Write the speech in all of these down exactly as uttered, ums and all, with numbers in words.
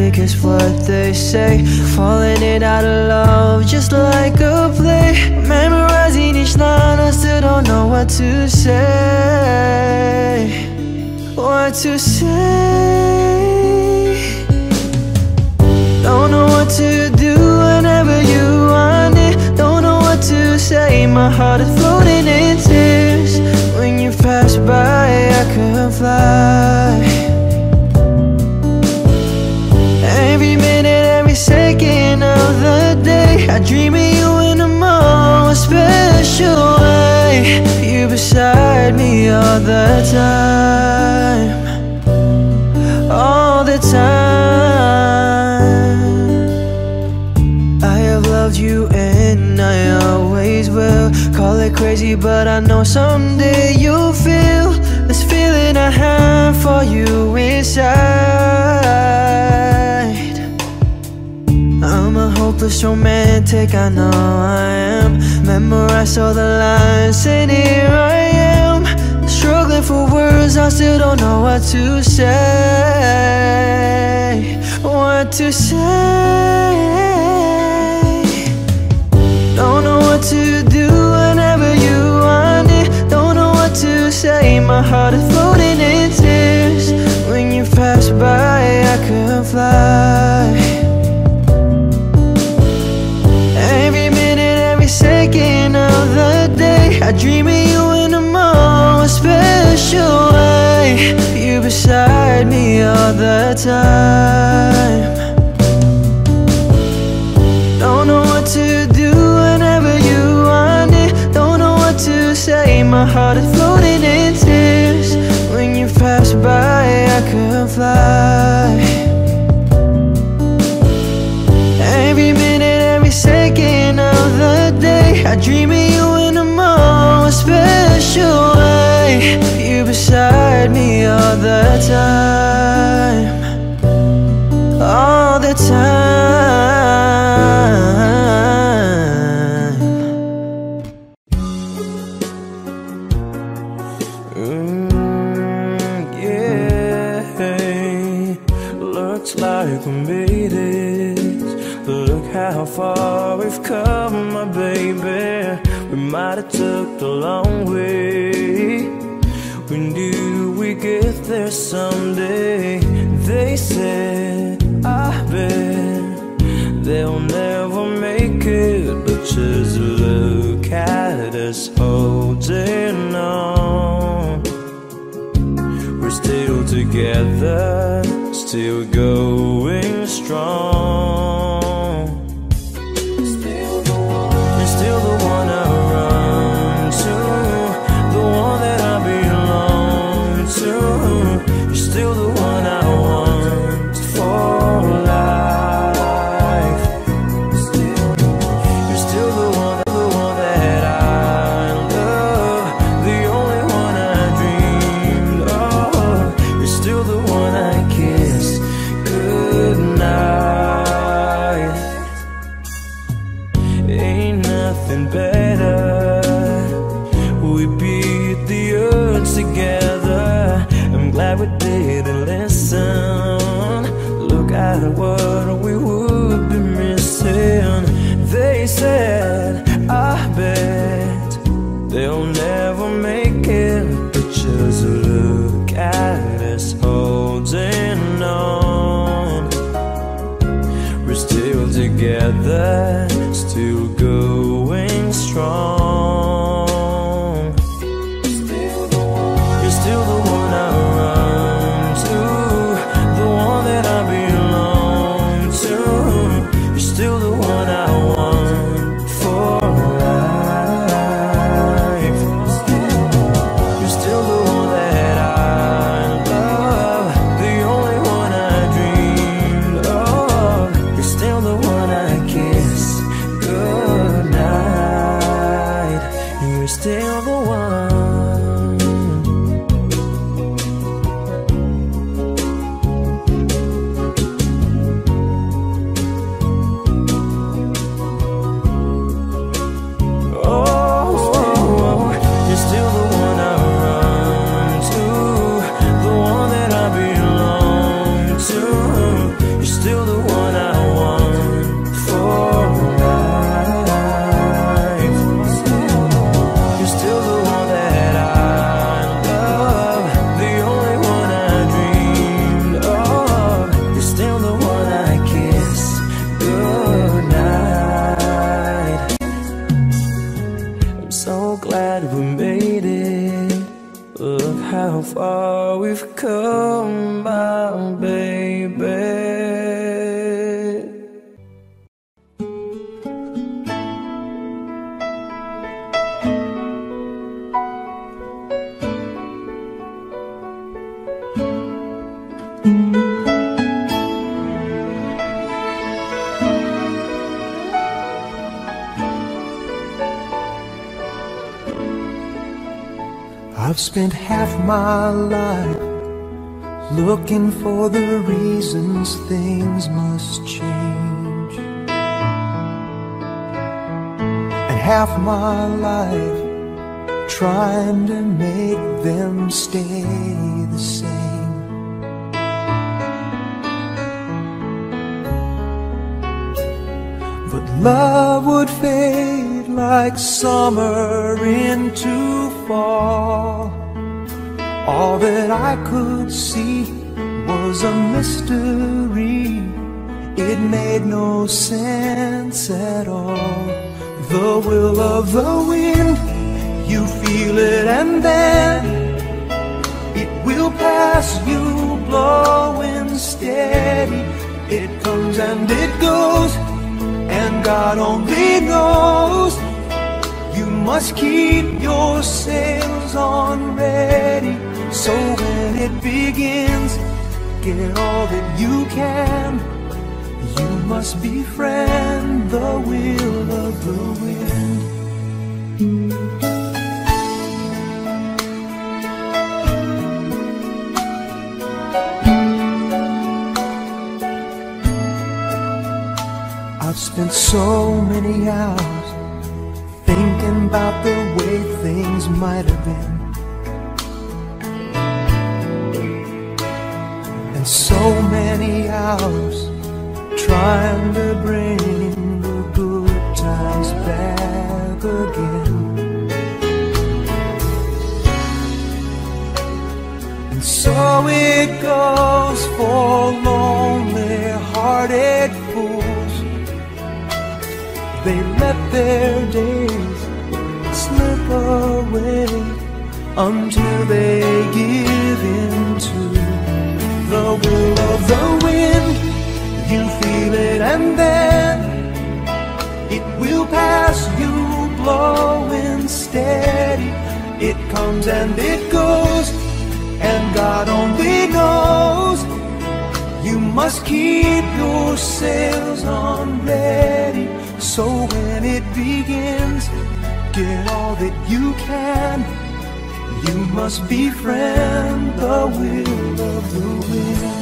thickest flood, they say. Falling in out of love, just like a play. Memorizing each line, I still don't know what to say. What to say. Don't know what to do whenever you want it. Don't know what to say, my heart is floating in tears. When you pass by, I couldn't fly. Second of the day, I dream of you in a more special way. You beside me all the time, all the time. I have loved you and I always will. Call it crazy, but I know someday you'll feel this feeling I have for you inside. I'm a hopeless romantic, I know I am. Memorize all the lines and here I am, struggling for words, I still don't know what to say. What to say. Don't know what to do whenever you want it. Don't know what to say, my heart is floating in tears. When you pass by, I couldn't fly. Second of the day, I dream of you in a more special way. You beside me all the time. Don't know what to do whenever you want it. Don't know what to say, my heart is floating in tears. When you pass by, I couldn't fly. Every minute, every second of the day, I dream of you in a more special way. You beside me all the time, all the time. Mm, yeah, looks like we made it. Look how far we've come. Baby, we might have took the long way. We knew we'd get there someday. They said, I bet they'll never make it, but just look at us holding on. We're still together, still going strong. Still going strong. Still so glad we made it. Look how far we've come, my baby. I've spent half my life looking for the reasons things must change, and half my life trying to make them stay the same. But love would fade like summer into fall. All that I could see was a mystery. It made no sense at all. The will of the wind, you feel it and then it will pass you, blowing steady. It comes and it goes, and God only knows. You must keep your sails on ready, so when it begins, get all that you can. You must befriend the will of the wind. I've spent so many hours thinking about the way things might have been, and so many hours trying to bring the good times back again. And so it goes for lonely-hearted fools. They let their days slip away until they give in to the will of the wind. You feel it and then it will pass you, blowing steady. It comes and it goes, and God only knows. You must keep your sails on ready, so when it begins, get all that you can. You must befriend the will of the wind.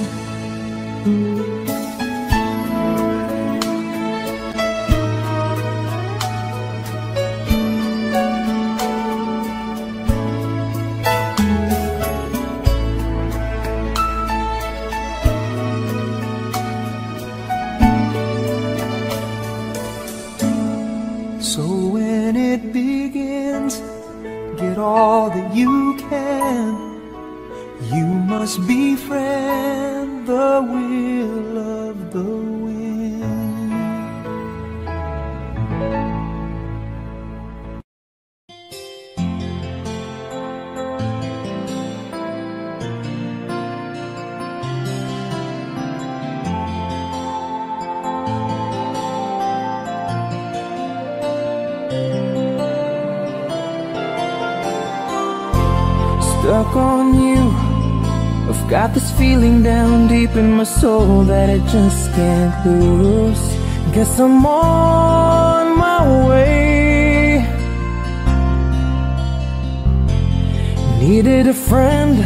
Befriend the will of the wind. Stuck on you, I've got this feeling down deep in my soul that I just can't lose. Guess I'm on my way. Needed a friend,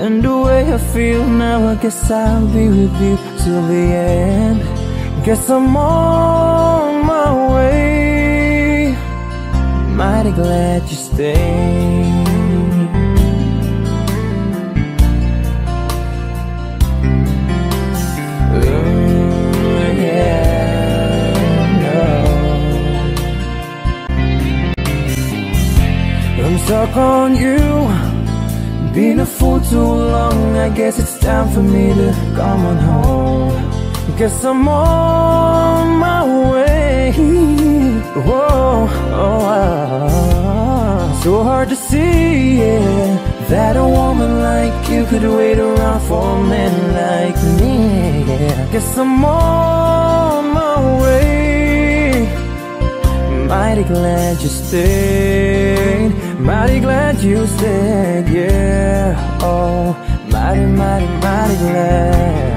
and the way I feel now, I guess I'll be with you till the end. Guess I'm on my way. Mighty glad you stayed. Stuck on you, been a fool too long. I guess it's time for me to come on home. Guess I'm on my way. Whoa, oh, oh. So hard to see, yeah, that a woman like you could wait around for a man like me, yeah. Guess I'm on my way. Mighty glad you stayed, mighty glad you stayed, yeah. Oh, mighty, mighty, mighty glad.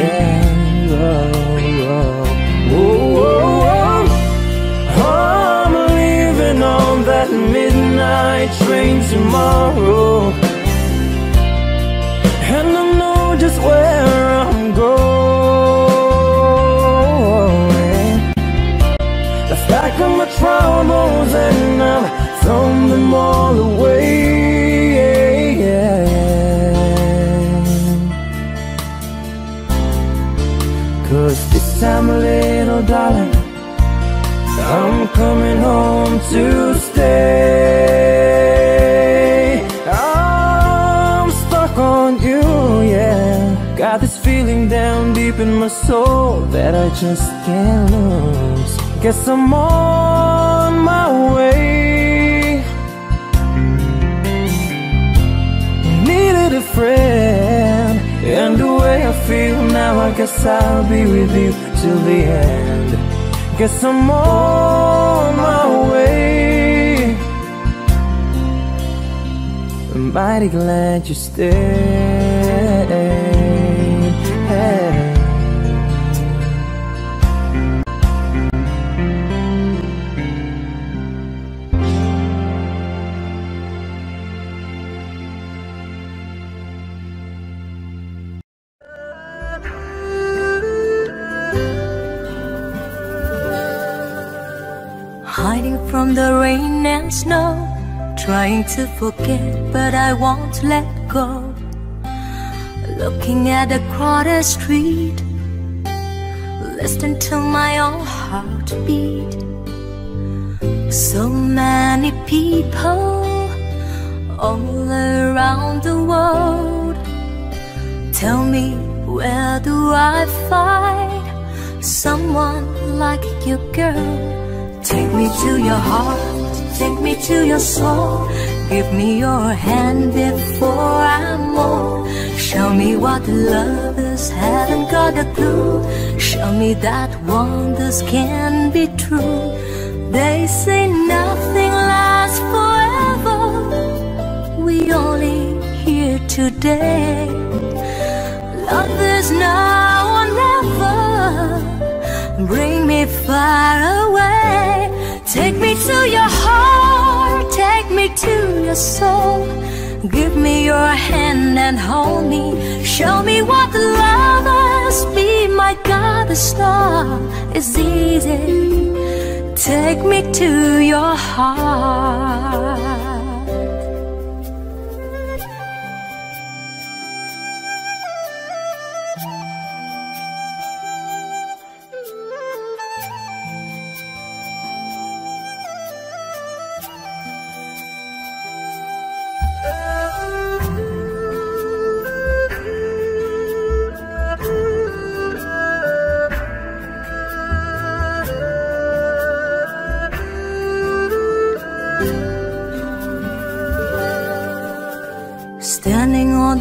Yeah, oh, oh, oh, oh, oh. I'm leaving on that midnight train tomorrow, and I know just where I'm going. I've stacked up my troubles and I've thrown them all away, yeah, yeah, yeah. 'Cause this time, little darling, I'm coming home to stay. I'm stuck on you, yeah. Got this feeling down deep in my soul that I just can't lose. Guess I'm on my way. Needed a friend, and the way I feel now, I guess I'll be with you till the end. Guess I'm on my way. I'm mighty glad you stayed. From the rain and snow, trying to forget, but I won't let go. Looking at the crowded street, listen to my own heartbeat. So many people all around the world. Tell me, where do I find someone like you, girl? Take me to your heart, take me to your soul. Give me your hand before I'm old. Show me what love is, haven't got a clue. Show me that wonders can be true. They say nothing lasts forever, we only here today. Love is now or never, bring me far away. Take me to your heart, take me to your soul. Give me your hand and hold me. Show me what love is, be my God, the star is easy. Take me to your heart.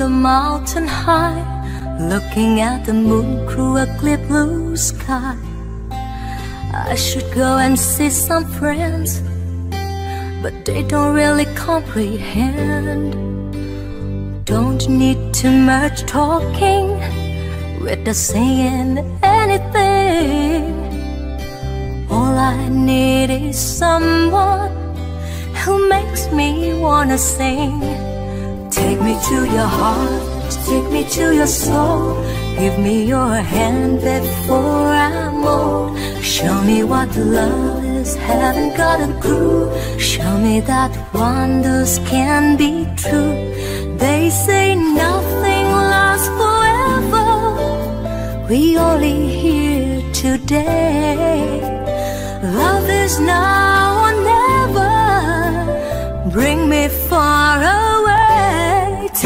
The mountain high, looking at the moon through a clear blue sky. I should go and see some friends, but they don't really comprehend. Don't need too much talking, without saying anything. All I need is someone who makes me wanna sing. Take me to your heart, take me to your soul. Give me your hand before I'm old. Show me what love is, haven't got a clue. Show me that wonders can be true. They say nothing lasts forever, we only here today. Love is now or never, bring me far away.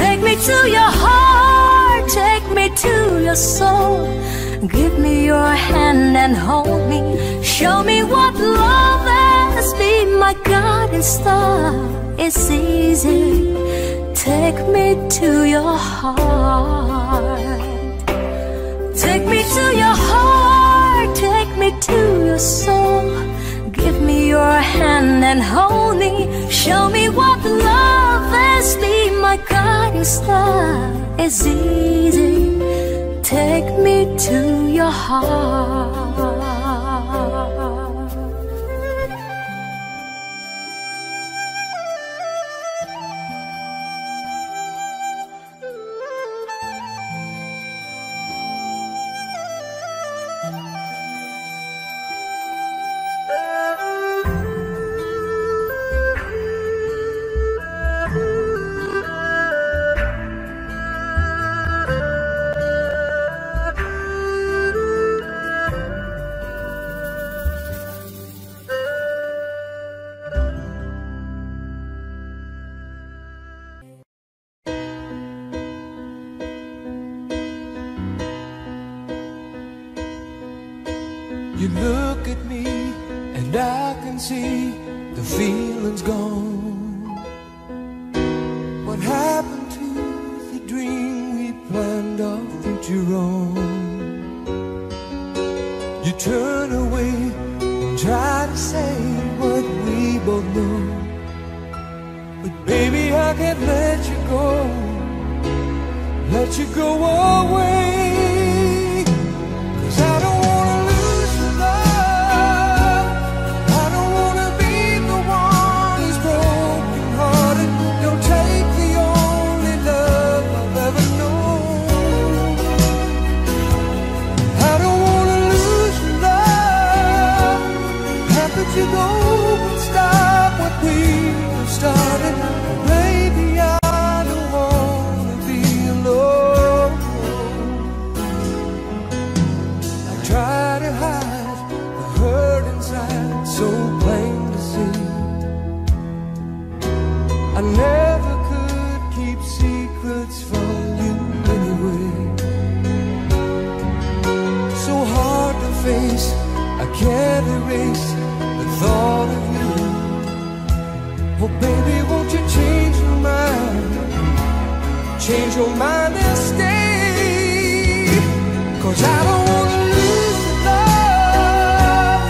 Take me to your heart, take me to your soul. Give me your hand and hold me. Show me what love has been. my God and star, it's easy. Take me to your heart. Take me to your heart, take me to your soul. Give me your hand and hold me. Show me what love is. Be my guiding star, it's easy. Take me to your heart. You look at me and I can see the feeling's gone. What happened to the dream we planned of future on? You turn away and try to say what we both know, but baby I can't let you go, let you go away. You go and stop what we have started. Oh, baby, I don't wanna be alone. I try to hide the hurt inside, so plain to see. I never could keep secrets from you anyway. So hard to face, I can't erase thought of you. Oh baby, won't you change your mind, change your mind and stay. Cause I don't wanna lose the love,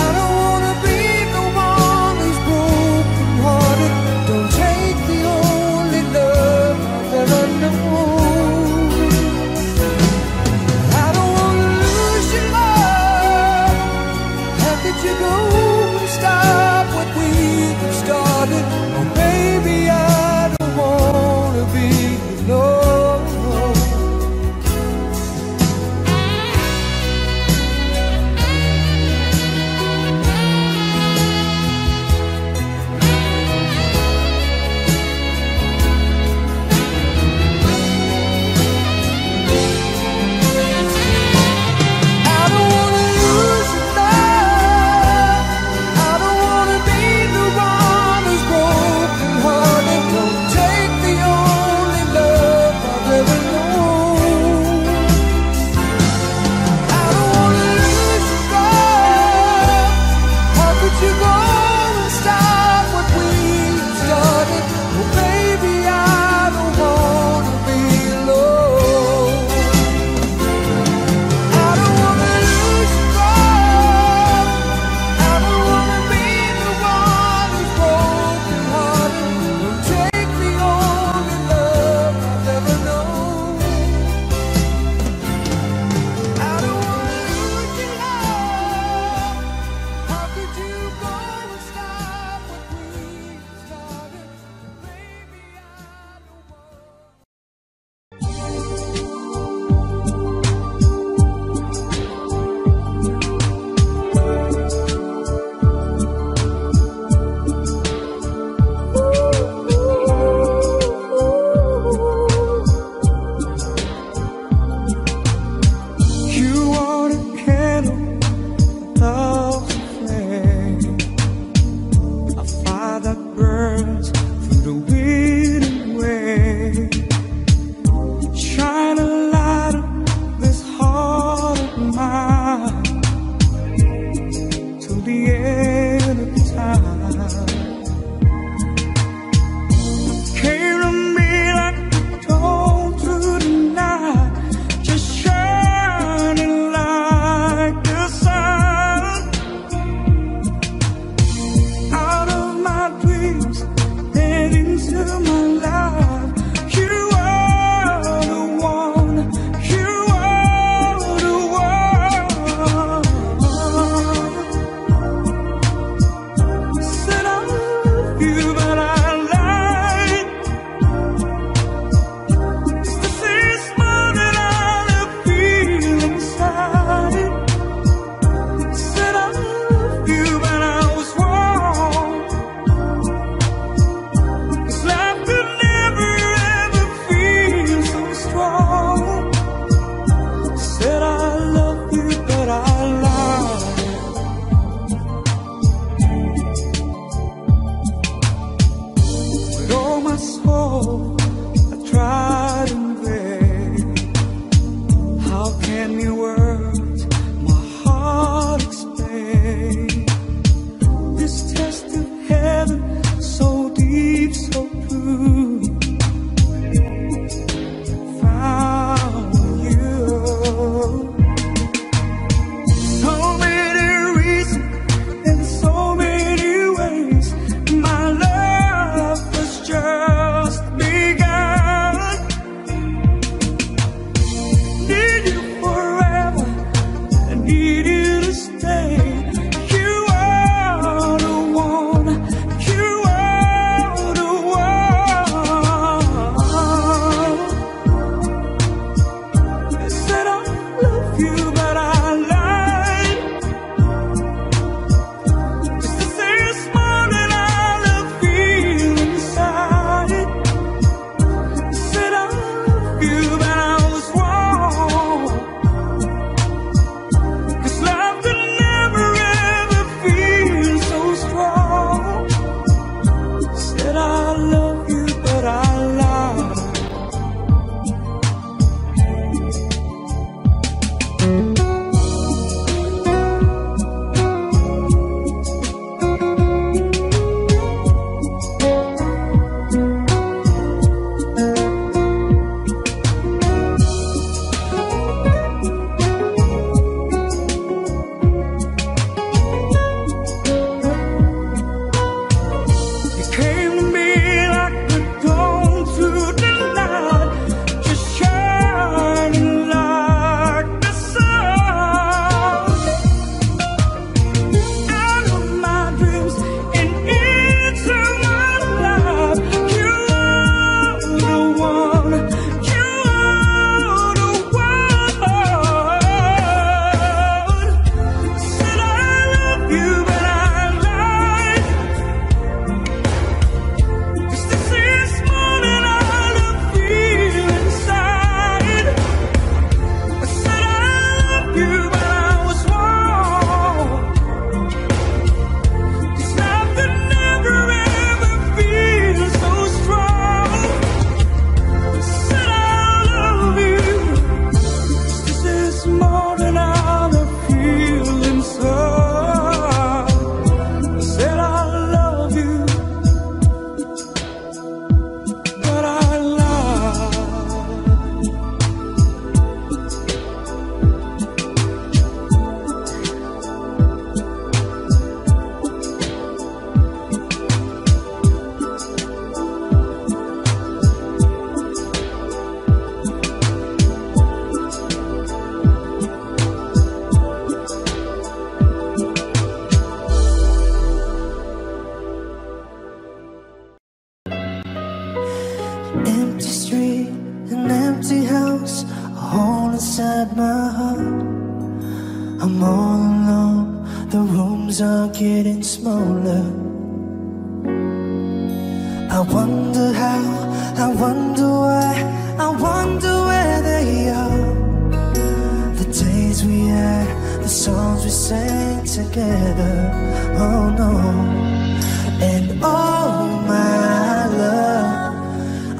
I don't wanna be the one who's broken hearted. Don't take the only love I've ever known. I don't wanna lose your love. How could you go? Stop what we've started. Oh baby, I don't wanna be alone.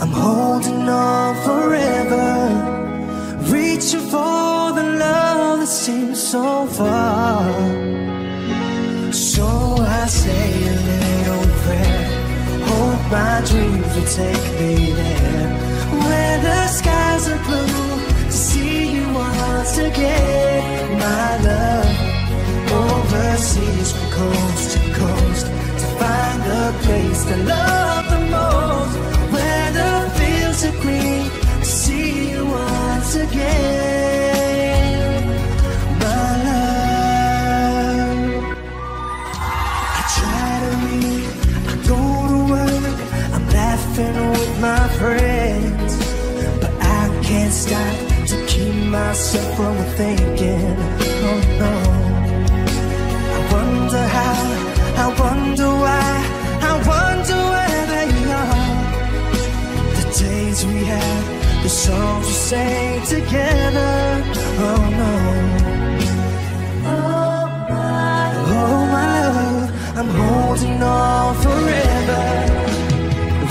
I'm holding on forever,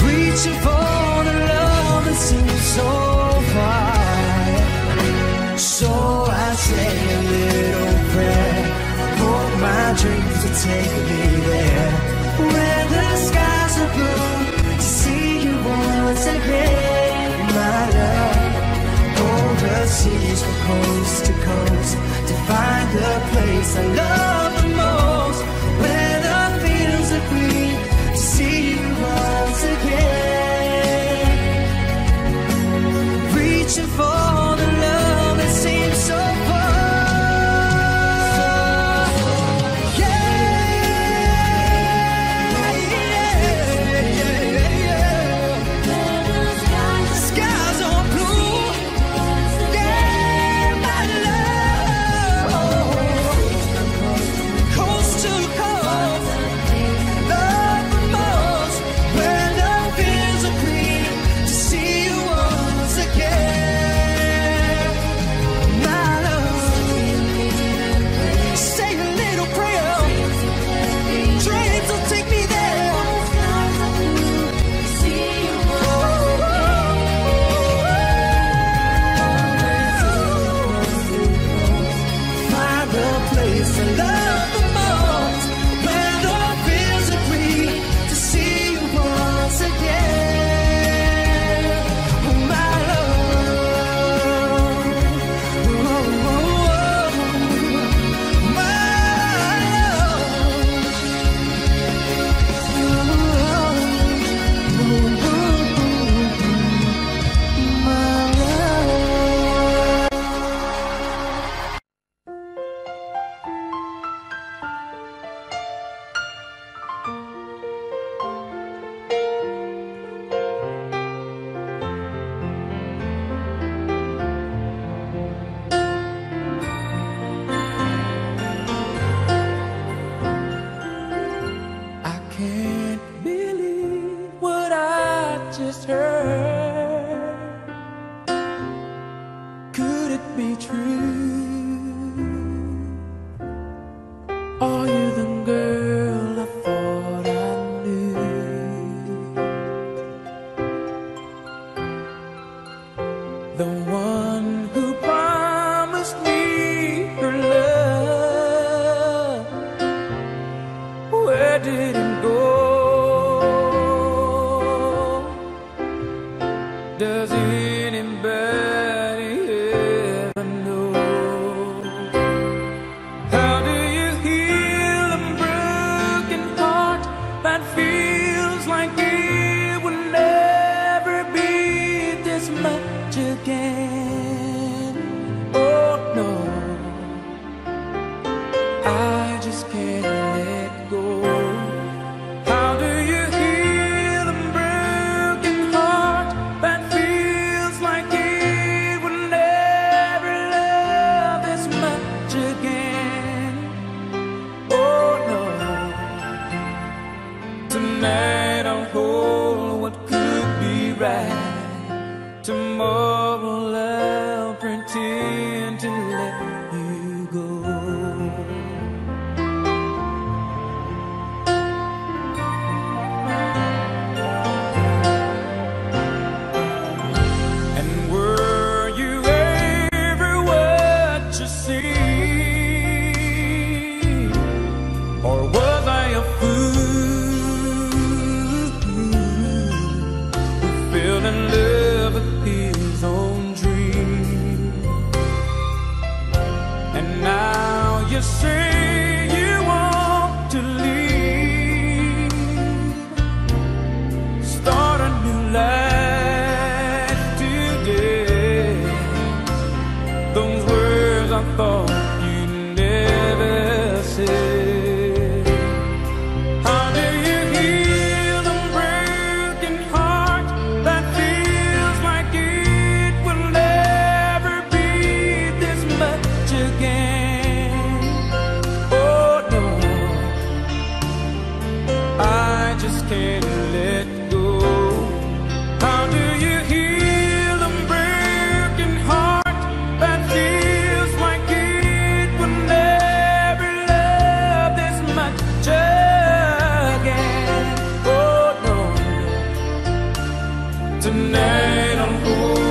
reaching for the so far. So I say a little prayer for my dreams to take me there, where the skies are blue, to see you once again. My love, overseas from coast to coast, to find the place I love the most, where the fields are green, to see you once again. For the love that seems so far, yeah, yeah, yeah, yeah. The skies are blue, yeah, my love. Coast to coast, love the most, where the fields are green, to see you once again. Tonight I'm home.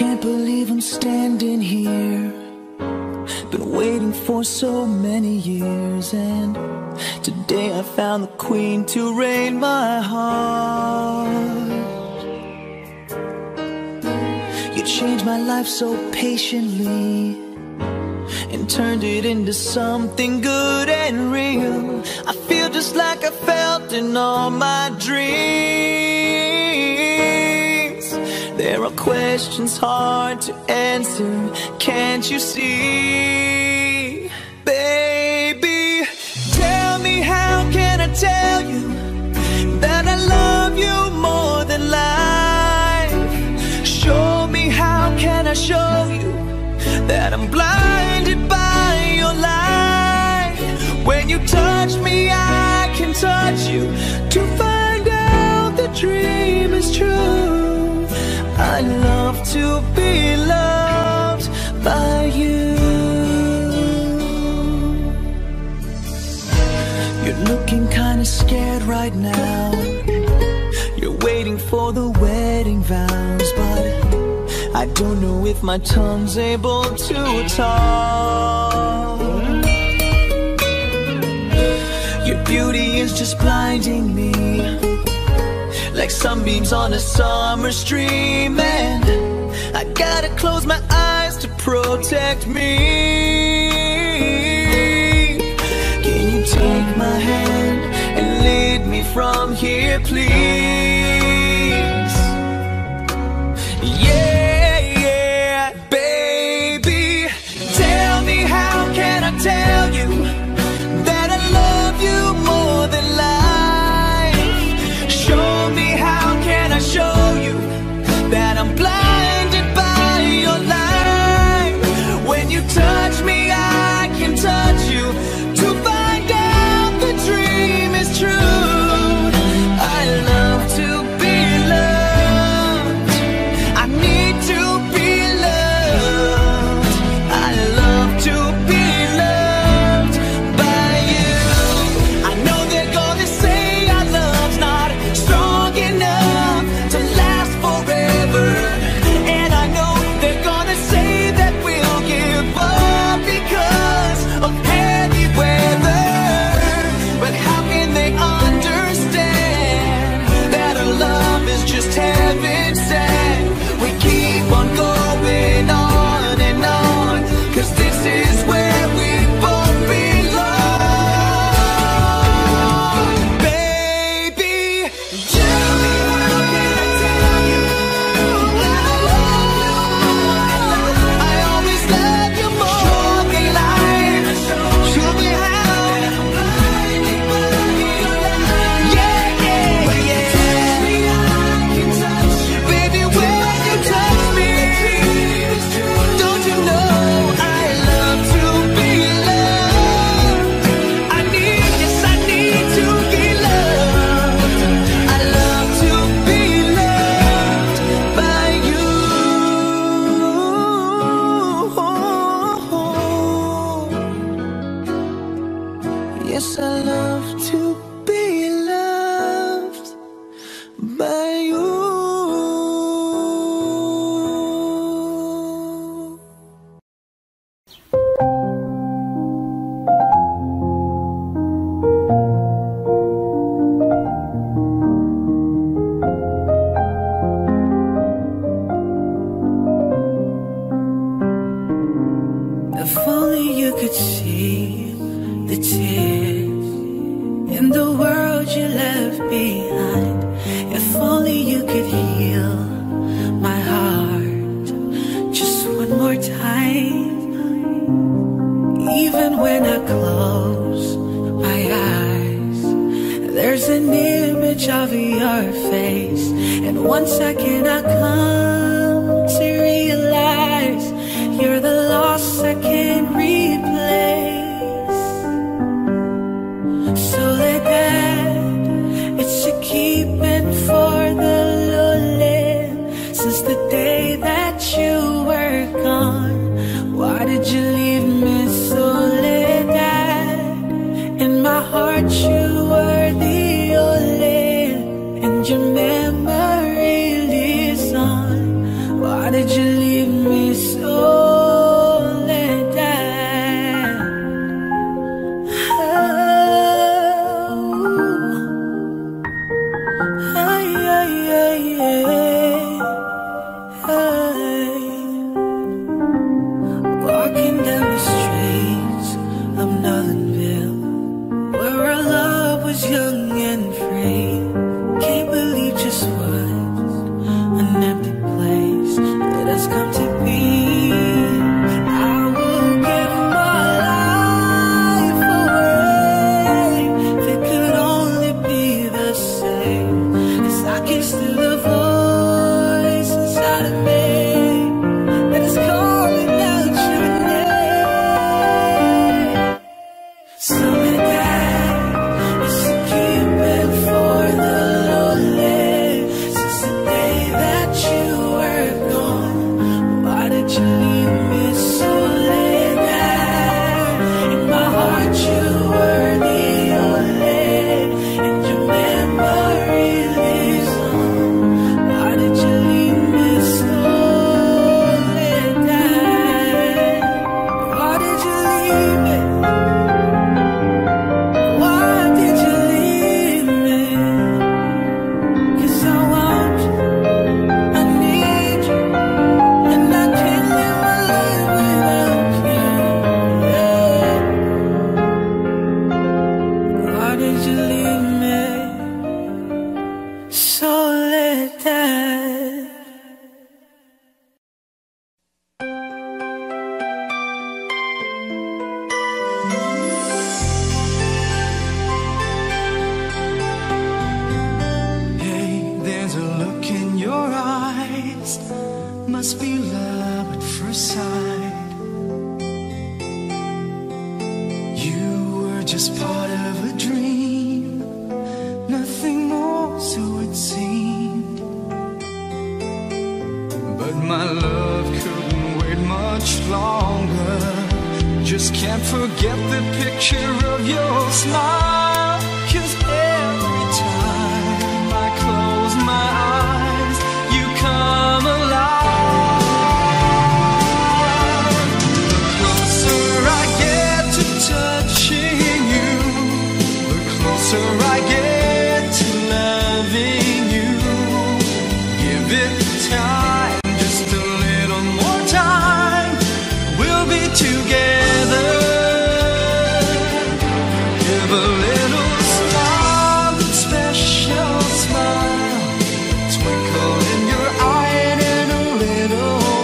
Can't believe I'm standing here. Been waiting for so many years, and today I found the queen to reign my heart. You changed my life so patiently and turned it into something good and real. I feel just like I felt in all my dreams. There are questions hard to answer, can't you see? Baby, tell me, how can I tell you that I love you more than life? Show me, how can I show you that I'm blinded by your light? When you touch me, I can touch you to find out the dream is true. I love to be loved by you. You're looking kinda scared right now. You're waiting for the wedding vows, but I don't know if my tongue's able to talk. Your beauty is just blinding me, like sunbeams on a summer stream, and I gotta close my eyes to protect me. Can you take my hand and lead me from here, please? Yeah. Tell you that I love you more than life. Show me, how can I show you that I'm blinded by your light? When you touch me, I can touch you to find out the dream is true. I love to be loved, I need to be loved. I love to be your memory lives on. Why did you leave? soledad. Hey, there's a look in your eyes, must be love at first sight. You were just part of a dream, nothing more, so it seemed. But my love couldn't wait much longer. Just can't forget the picture of your smile. 'Cause every time I close my eyes, you come alive. The closer I get to touching you, the closer I get to loving you. Give it time, just a little more time, we'll be together. Give a little smile, that special smile, twinkle in your eye, and in a little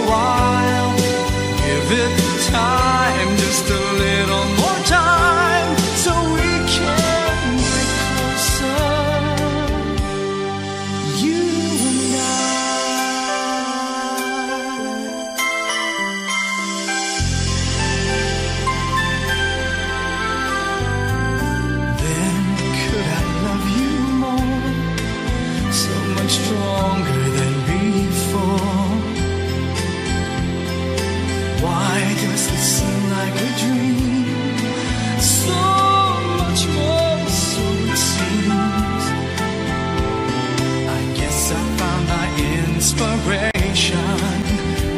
while, give it time, just a little more time, so we can get closer, you and I. Then could I love you more, so much stronger than before? Why does this seem like a dream? So much more, so it seems. I guess I found my inspiration.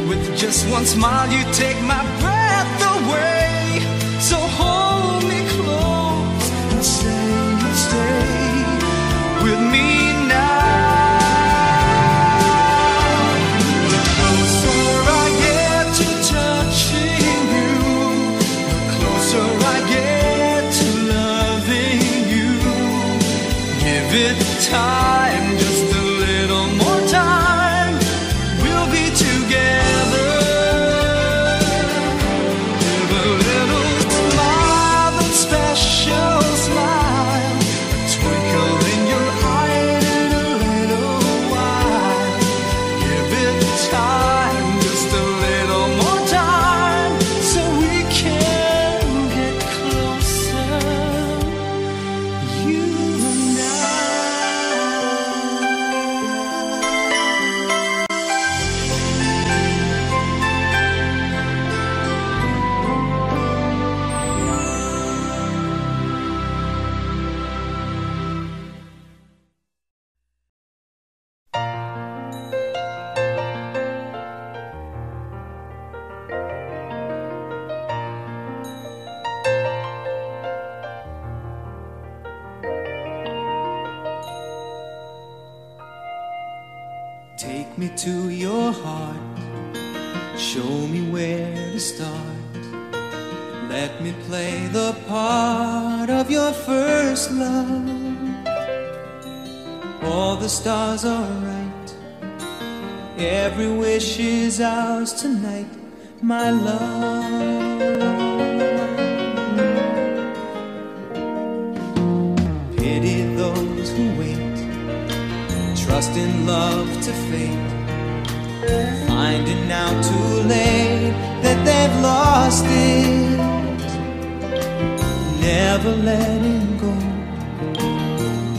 With just one smile you take my breath away. So hold me close and say you'll stay with me now. The closer I get to touching you, the closer I get to loving you. Give it time, just a little more time, we'll be together. Give a little smile, that special smile, twinkle in your eye, and in a little while, give it time, just a little more time, so we can get closer, you and I. Take me to your heart, show me where to start. Let me play the part of your first love. All the stars are right, every wish is ours tonight, my love. Pity those who wait, trust in love to fate, finding now too late that they've lost it. Never letting go,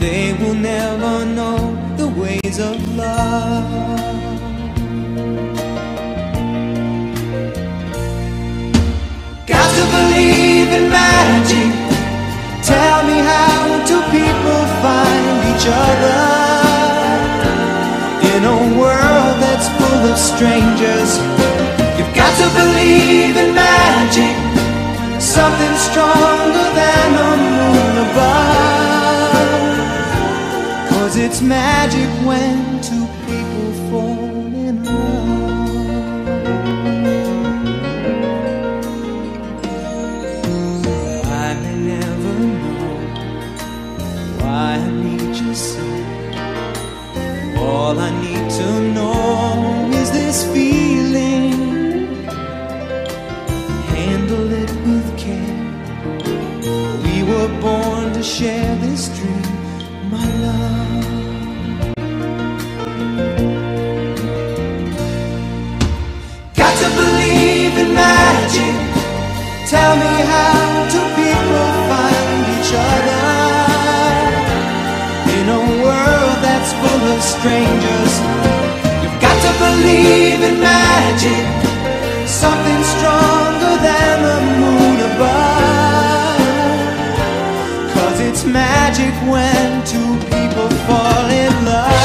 they will never know the ways of love. Got to believe in magic, tell me how do people find each other? In a world that's full of strangers, you've got to believe in magic, something stronger than a moon above. 'Cause it's magic when two people fall in love. I may never know why I need you so, All I need to know is this feeling. Handle it with care. We were born to share this dream, my love. Tell me how do people find each other in a world that's full of strangers? You've got to believe in magic, something stronger than the moon above. 'Cause it's magic when two people fall in love.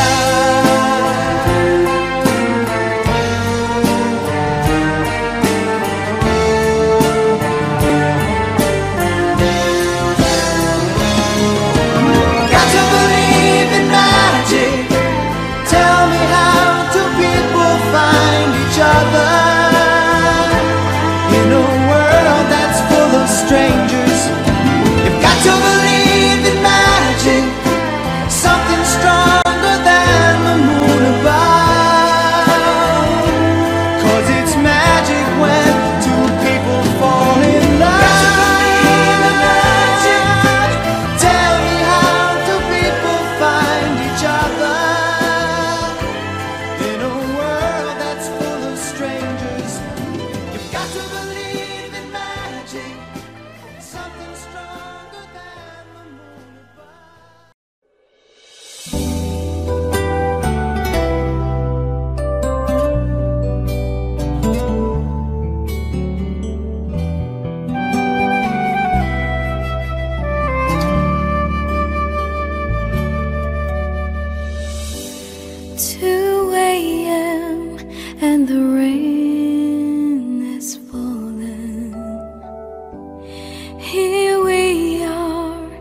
two a m and the rain has fallen. Here we are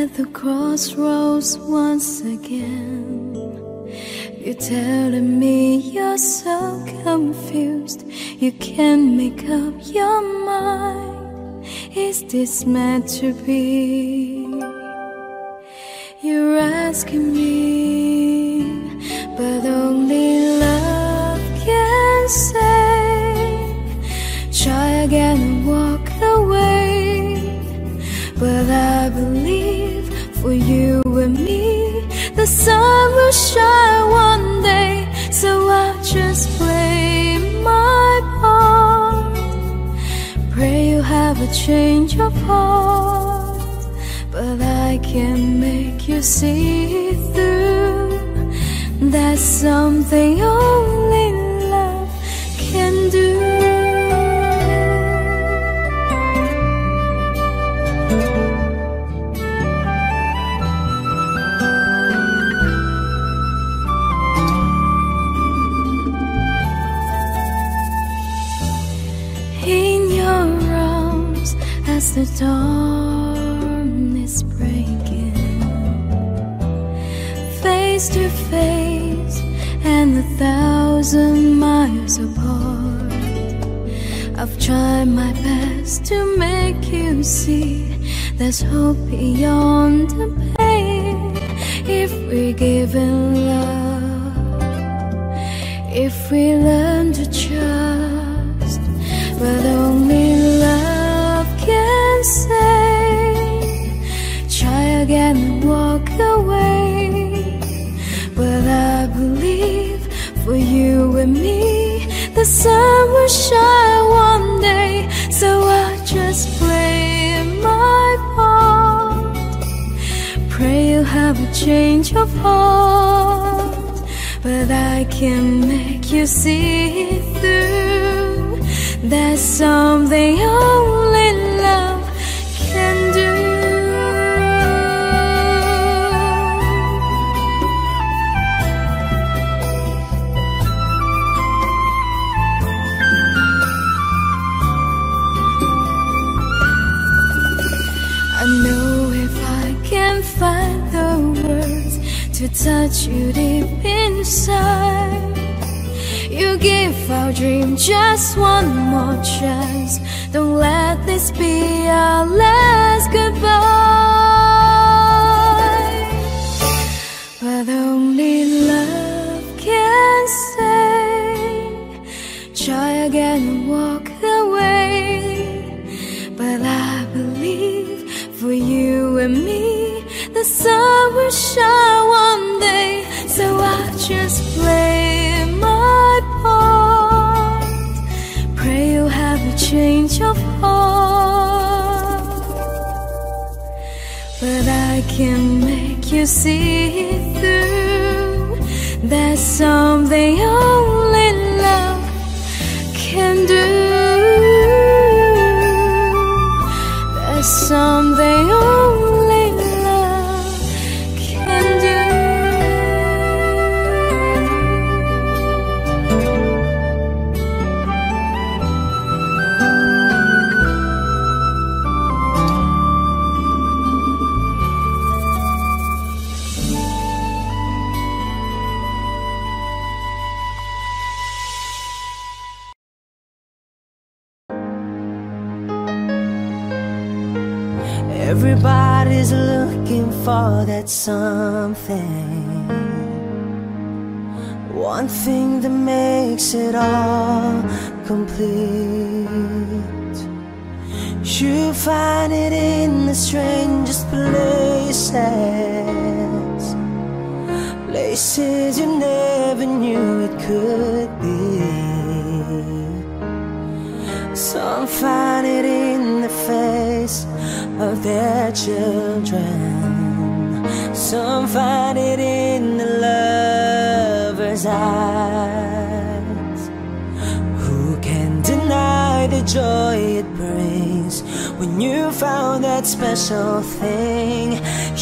at the crossroads once again. You're telling me you're so confused, you can't make up your mind. Is this meant to be? You're asking me, but only love can save. Try again and walk away. But I believe for you and me, the sun will shine one day. So I just play my part. Pray you have a change of heart. But I can make you see through. That's something only love can do. In your arms, as the dawn is breaking, face to face and a thousand miles apart, I've tried my best to make you see there's hope beyond the pain. If we give in love, if we learn to trust, but only love can save. Try again and walk away. But I believe for you and me, the sun will shine one day. So I just play my part. Pray you have a change of heart. But I can make you see through. That's something only love can do. Find the words to touch you deep inside. You give our dream just one more chance. Don't let this be our last goodbye. But only love wish I one day, so I just play my part. Pray you have a change of heart, but I can make you see it through. That's something only love can do. There's something only love can do. Everybody's looking for that something, one thing that makes it all complete. You find it in the strangest places, places you never knew it could be. Some find it in the face of their children, some find it in the lover's eyes. Who can deny the joy it brings when you found that special thing?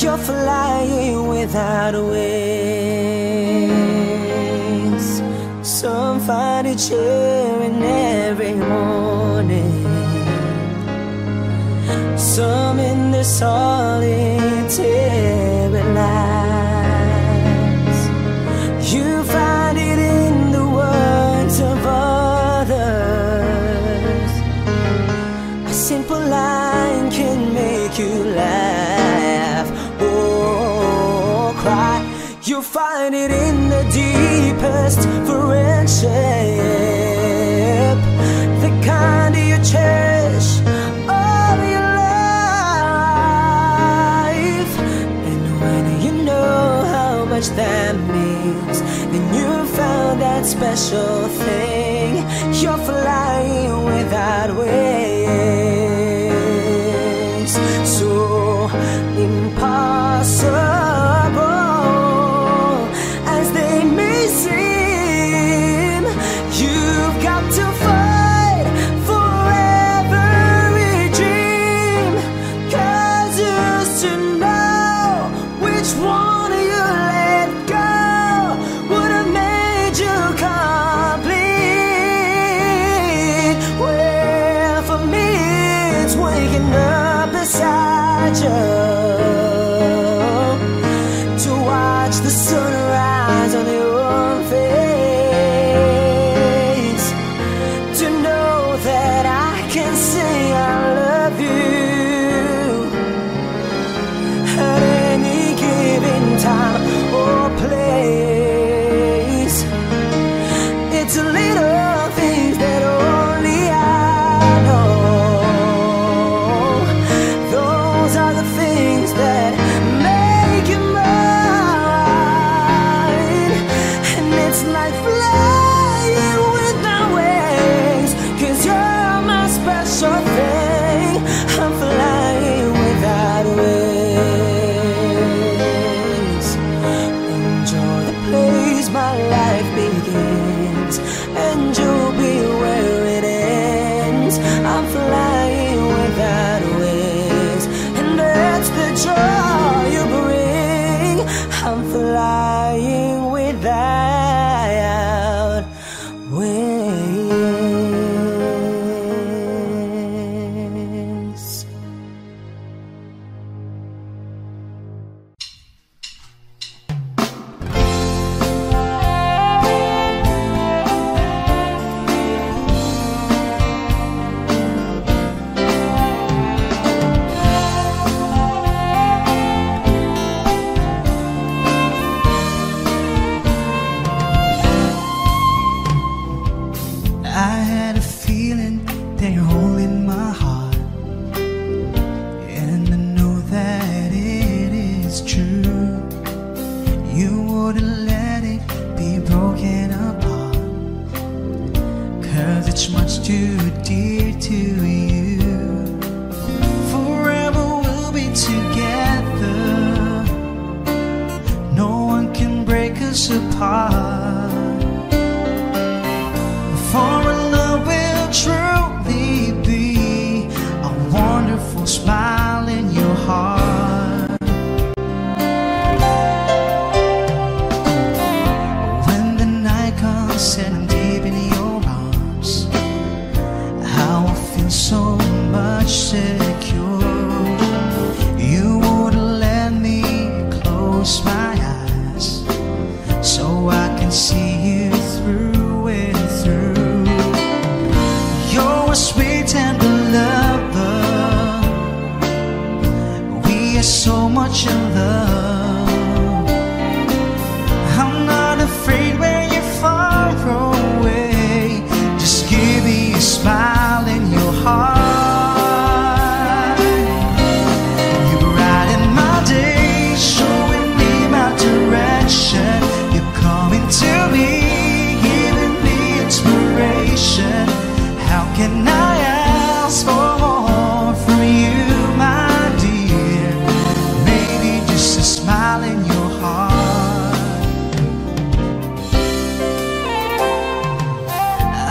You're flying without wings. Some find a cheer in every morning, some in their solitary lives. You find it in the words of others. A simple line can make you laugh or cry. You find it in the deepest friendship, the kind you cherish all your that means. Then you found that special thing. You're flying without wings. So impossible as they may seem, you've got to fight for every dream, 'cause just to know which one of you up beside you, too dear to you. Forever we'll be together. No one can break us apart. For our love will truly be a wonderful smile in your heart. When the night comes and I'm deep in your arms, I will feel so much secure. You would let me close my eyes so I can see you through. You're a sweet tender lover. We are so much in love. I'm not afraid when you're far away. Just give me a smile in your heart. You brighten my day, showing me my direction. You're coming to me, giving me inspiration. How can I ask for more from you, my dear? Maybe just a smile in your heart.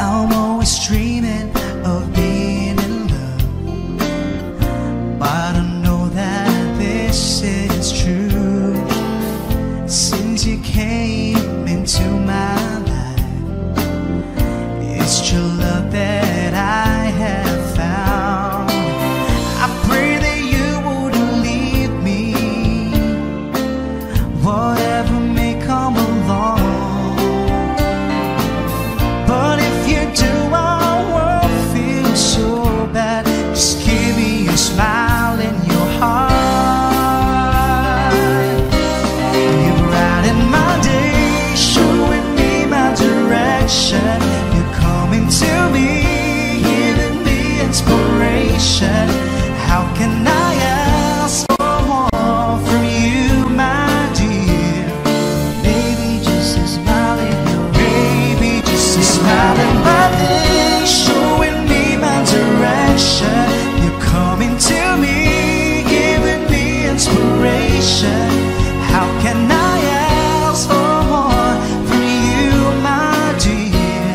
I'm always dreaming of being in love, but I know that this is true. Since you came into my life, it's your love that I have found. I pray that you wouldn't leave me, whatever may come along. But if you do, I won't feel so bad. Just give me a smile in your heart. You're brighten my day, showing me my direction. You're coming to me, inspiration. How can I ask for more from you, my dear? Baby, just a smile in your baby, just a smile in my day, showing me my direction. You're coming to me, giving me inspiration. How can I ask for more from you, my dear?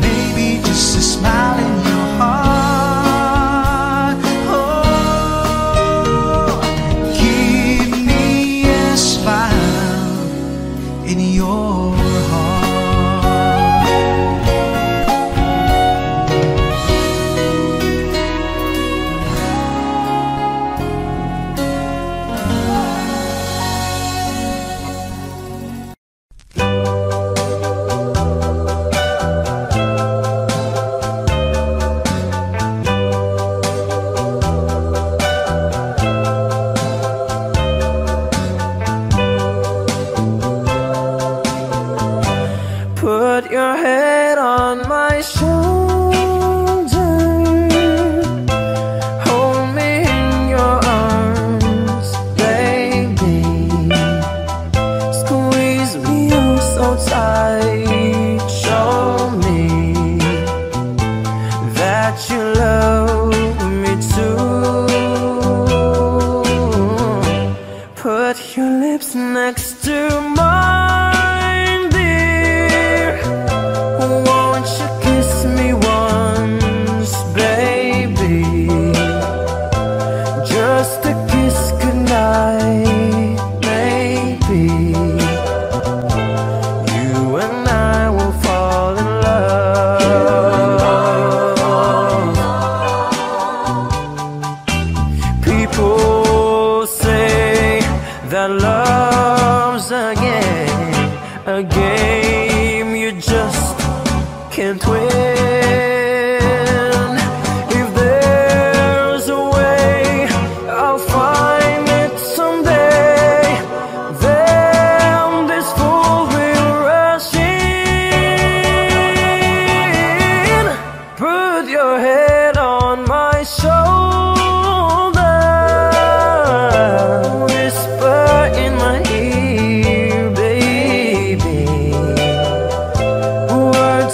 Baby, just a smile in your heart.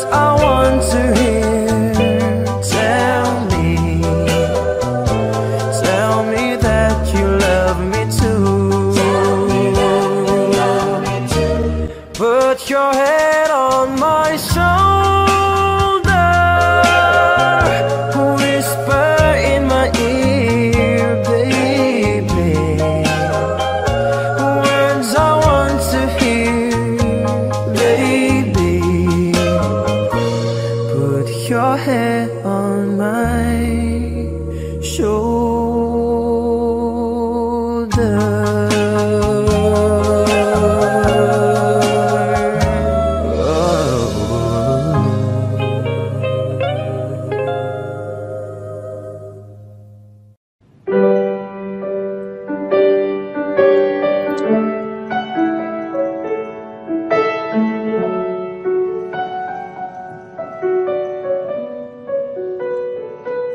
I want to Put your head on my shoulder, whisper in my ear, baby, words I want to hear, baby. Put your head on my shoulder.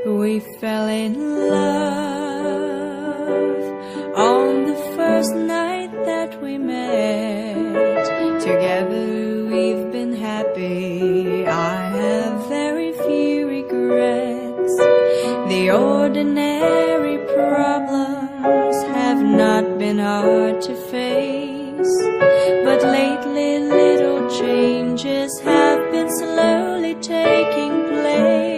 We fell in love on the first night that we met. Together we've been happy. I have very few regrets. The ordinary problems have not been hard to face, but lately little changes have been slowly taking place.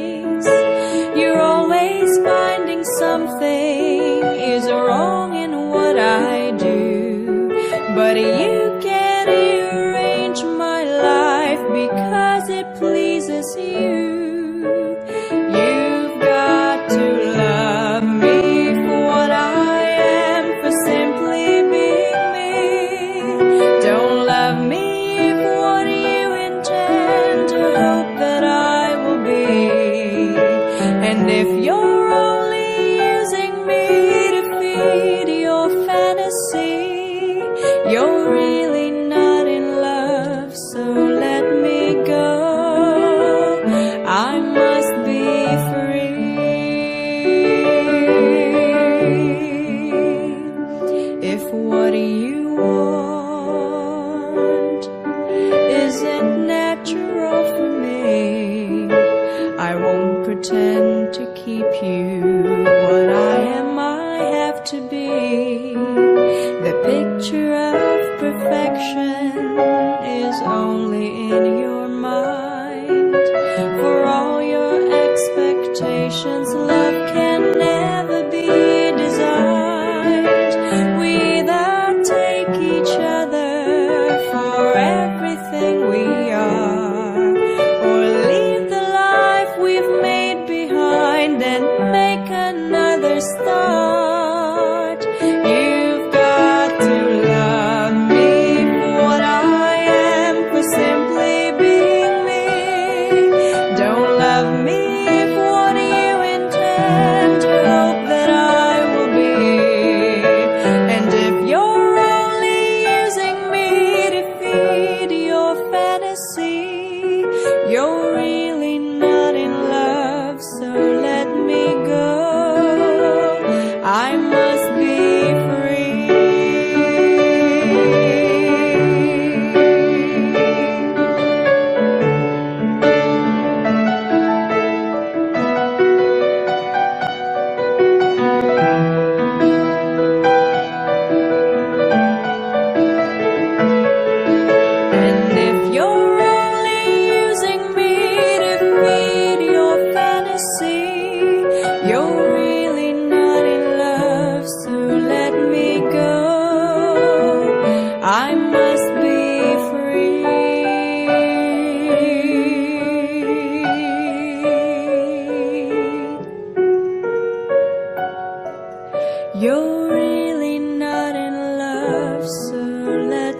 You're always finding something is wrong in what I do, but you can't arrange my life because it pleases you. You've got to love me for what I am, for simply being me. Don't love me for what you intend to hope that I will be. And if you're only using me to feed your fantasy, you're really not in love, so let me go. I must be free. If what you want isn't natural for me, I won't pretend to keep you. What I am, I have to be. The picture of perfection is only in your mind. For all your expectations, love can never be designed. We either take each other for everything we are, or leave the life we've made and make another start. You've got to love me for what I am, for simply being me. Don't love me for what you intend to hope that I will be. And if you're only using me to feed your fantasy, you're really not in love, so I must be free. You're really not in love, so let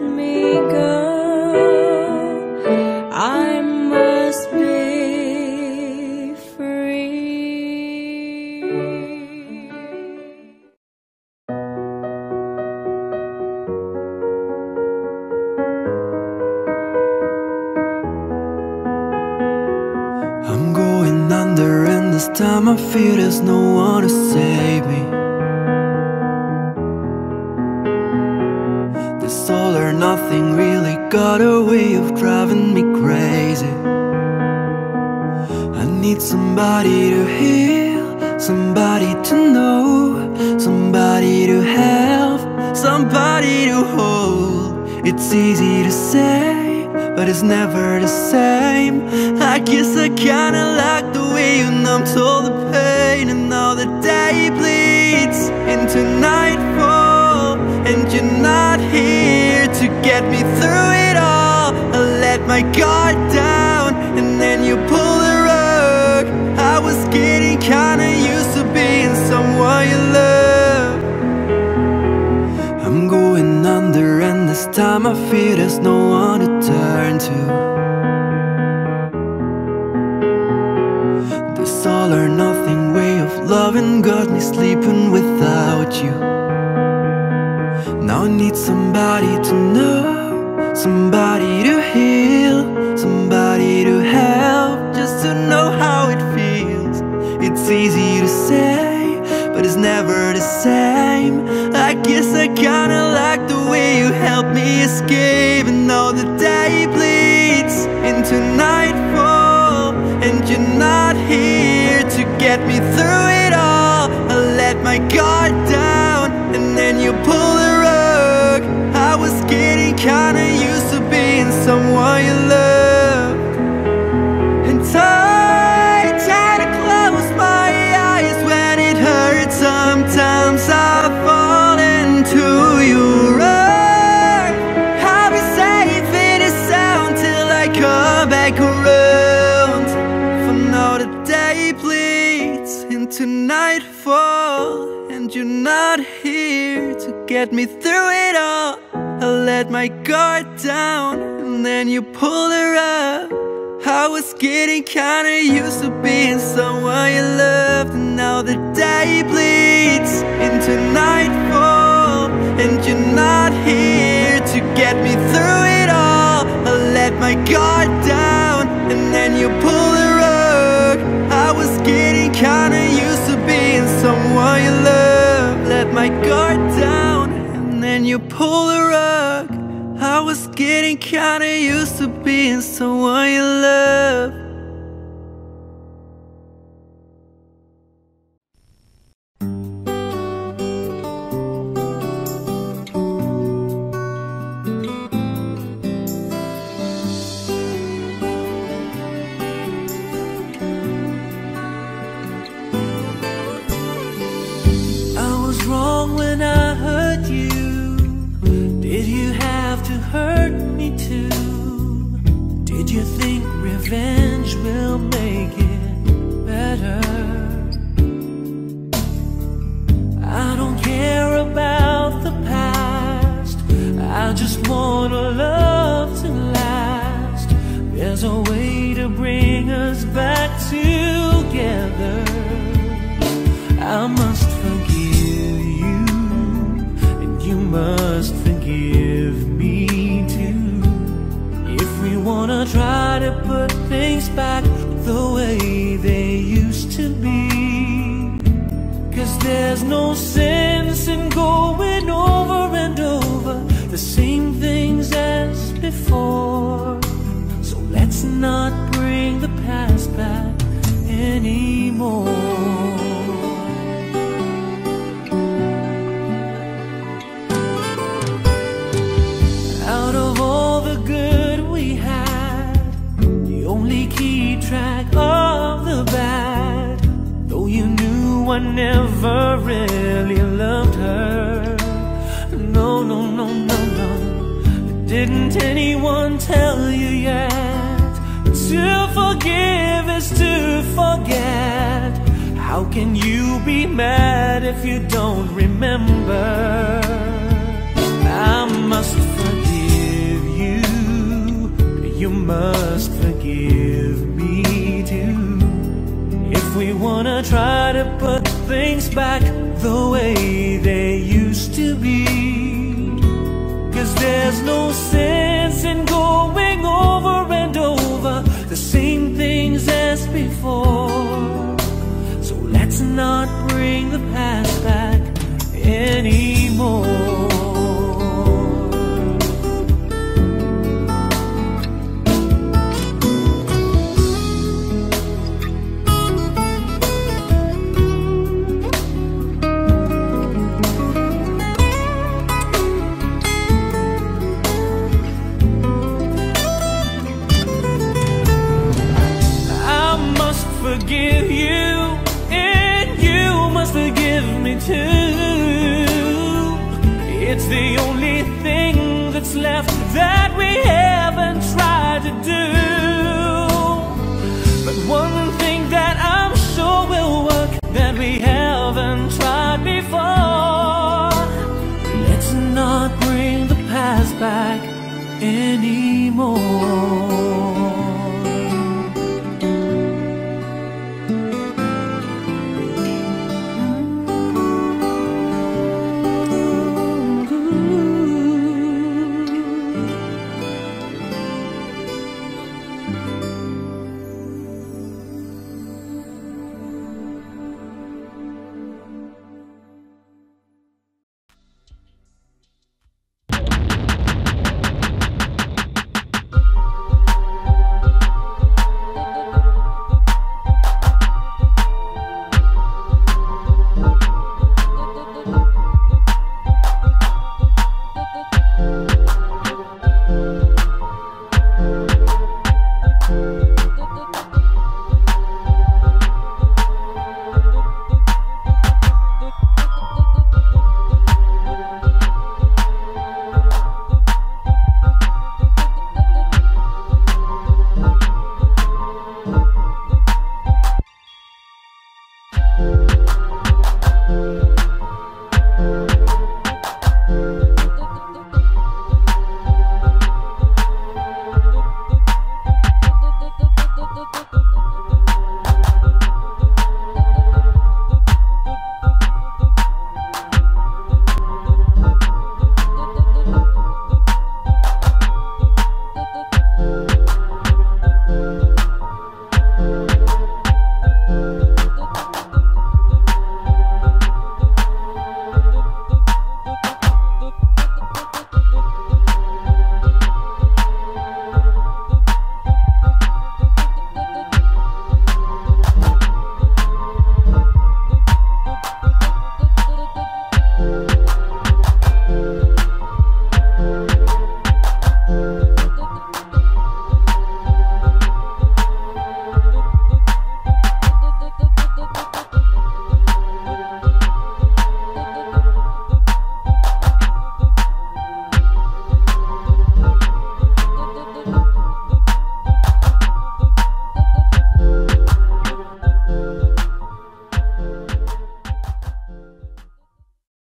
me go. I must be free. This time I feel there's no one to save me. This all or nothing really got a way of driving me crazy. I need somebody to heal, somebody to know, somebody to help, somebody to hold. It's easy to say, but it's never the same. I guess I kinda like the way you numbed all the pain, and now the day bleeds into nightfall, and you're not here to get me through it all. I let my guard down, and then you pull the rug. I was getting kinda used to being someone you love. I'm going under, and this time I fear there's no one to turn to. This all or nothing way of loving got me sleeping without you. Now I need somebody to know, somebody to heal, somebody to help, just to know how it feels. It's easy to say, but it's never the same. I guess I kinda like the way you helped me escape, and now the day bleeds into nightfall, and you're not here to get me through it all. I let my guard down, and then you pull the rug. I was getting kinda used to being someone you love. And I try to close my eyes when it hurts. Sometimes I fall into your rug. I'll be safe in the sound till I come back around. For now the day bleeds into nightfall, and you're not here to get me through it all. I let my guard down, and then you pull her up. I was getting kinda used to being someone you loved, and now the day bleeds into nightfall, and you're not here to get me through it all. I let my guard down, and then you pull the rug. I was getting kinda used to being someone you love. Let my guard down, and then you pull the rug. I was getting kinda used to being someone you love. Hurt me too. Did you think revenge will make it better? I don't care about the past, I just want a love to last. There's a way to bring us back together. I must forgive you, and you must forgive me. Wanna try to put things back the way they used to be, 'cause there's no sense in going over and over the same things as before. So let's not bring the past back anymore. Keep track of the bad, though you knew I never really loved her. No, no, no, no, no. Didn't anyone tell you yet? To forgive is to forget. How can you be mad if you don't remember? I must forgive you, you must forgive me too. If we wanna try to put things back the way they used to be, 'cause there's no sense in going over and over the same things as before. So let's not bring the past back anymore. to. It's the only thing that's left that we haven't tried to do. But one thing that I'm sure will work that we haven't tried before, let's not bring the past back anymore.